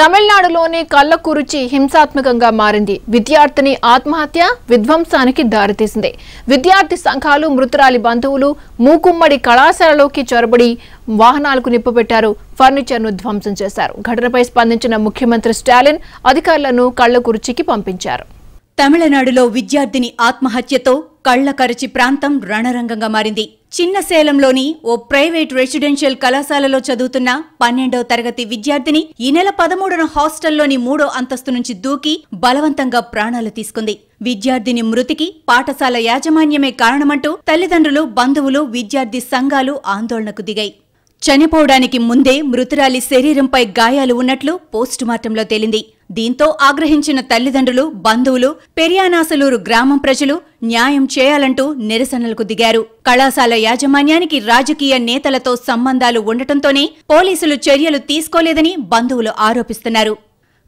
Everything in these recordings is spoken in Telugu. తమిళనాడులోని కల్లకురిచి హింసాత్మకంగా మారింది. విద్యార్థిని ఆత్మహత్య విధ్వంసానికి దారితీసింది. విద్యార్థి సంఘాలు మృతురాలి బంధువులు మూకుమ్మడి కళాశాలలోకి చొరబడి వాహనాలకు నిప్పబెట్టారు, ఫర్నిచర్ను ధ్వంసం చేశారు. ఘటనపై స్పందించిన ముఖ్యమంత్రి స్టాలిన్ అధికారులను కల్లకురిచికి పంపించారు. తమిళనాడులో విద్యార్థిని ఆత్మహత్యతో కల్లకురిచి ప్రాంతం రణరంగంగా మారింది. చిన్నసేలంలోని ఓ ప్రైవేట్ రెసిడెన్షియల్ కళాశాలలో చదువుతున్న 12వ తరగతి విద్యార్థిని ఈ నెల 13న హాస్టల్లోని 3వ అంతస్తు నుంచి దూకి బలవంతంగా ప్రాణాలు తీసుకుంది. విద్యార్థిని మృతికి పాఠశాల యాజమాన్యమే కారణమంటూ తల్లిదండ్రులు, బంధువులు, విద్యార్థి సంఘాలు ఆందోళనకు దిగాయి. చనిపోవడానికి ముందే మృతురాలి శరీరంపై గాయాలు ఉన్నట్లు పోస్టుమార్టంలో తేలింది. దీంతో ఆగ్రహించిన తల్లిదండ్రులు, బంధువులు, పెరియానాసలూరు గ్రామం ప్రజలు న్యాయం చేయాలంటూ నిరసనలకు దిగారు. కళాశాల యాజమాన్యానికి రాజకీయ నేతలతో సంబంధాలు ఉండటంతోనే పోలీసులు చర్యలు తీసుకోలేదని బంధువులు ఆరోపిస్తున్నారు.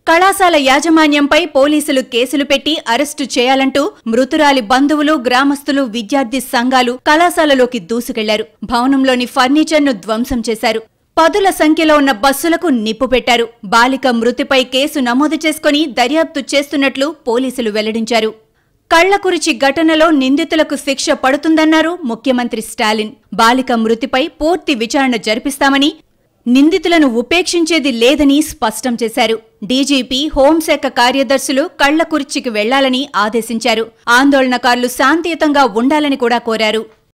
కళాశాల యాజమాన్యంపై పోలీసులు కేసులు పెట్టి అరెస్టు చేయాలంటూ మృతురాలి బంధువులు, గ్రామస్తులు, విద్యార్థి సంఘాలు కళాశాలలోకి దూసుకెళ్లారు. భవనంలోని ఫర్నిచర్ను ధ్వంసం చేశారు. పదుల సంఖ్యలో ఉన్న బస్సులకు నిప్పు పెట్టారు. బాలిక మృతిపై కేసు నమోదు చేసుకుని దర్యాప్తు చేస్తున్నట్లు పోలీసులు వెల్లడించారు. కల్లకురిచి ఘటనలో నిందితులకు శిక్ష పడుతుందన్నారు ముఖ్యమంత్రి స్టాలిన్. బాలిక మృతిపై పూర్తి విచారణ జరిపిస్తామని, నిందితులను ఉపేక్షించేది లేదని స్పష్టం చేశారు. డీజీపీ, హోంశాఖ కార్యదర్శులు కల్లకురిచికి వెళ్లాలని ఆదేశించారు. ఆందోళనకారులు శాంతియుతంగా ఉండాలని కూడా కోరారు.